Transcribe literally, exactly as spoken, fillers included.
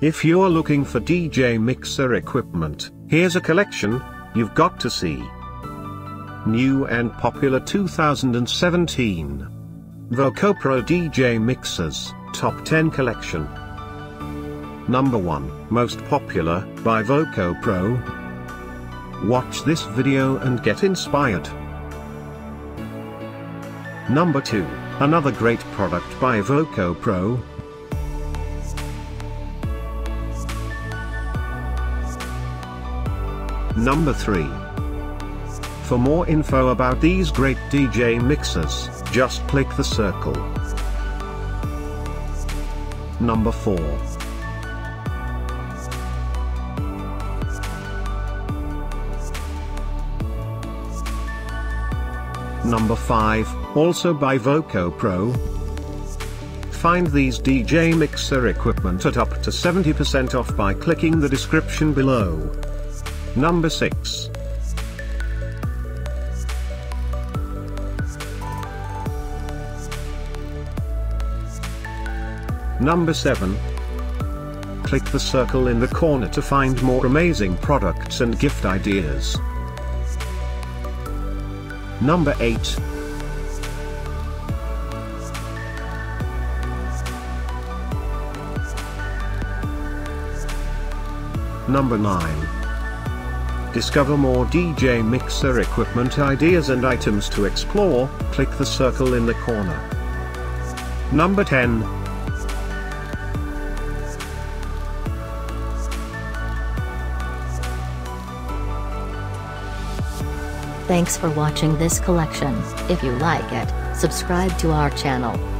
If you're looking for D J mixer equipment, here's a collection you've got to see. New and popular two thousand seventeen. VocoPro D J Mixers, Top ten Collection. Number one, Most Popular, by VocoPro. Watch this video and get inspired. Number two, Another Great Product by VocoPro. Number three. For more info about these great D J mixers, just click the circle. Number four. Number five, also by VocoPro. Find these D J mixer equipment at up to seventy percent off by clicking the description below. Number six. Number seven. Click the circle in the corner to find more amazing products and gift ideas. Number eight. Number nine. Discover more D J mixer equipment ideas and items to explore, click the circle in the corner. Number ten. Thanks for watching this collection. If you like it, subscribe to our channel.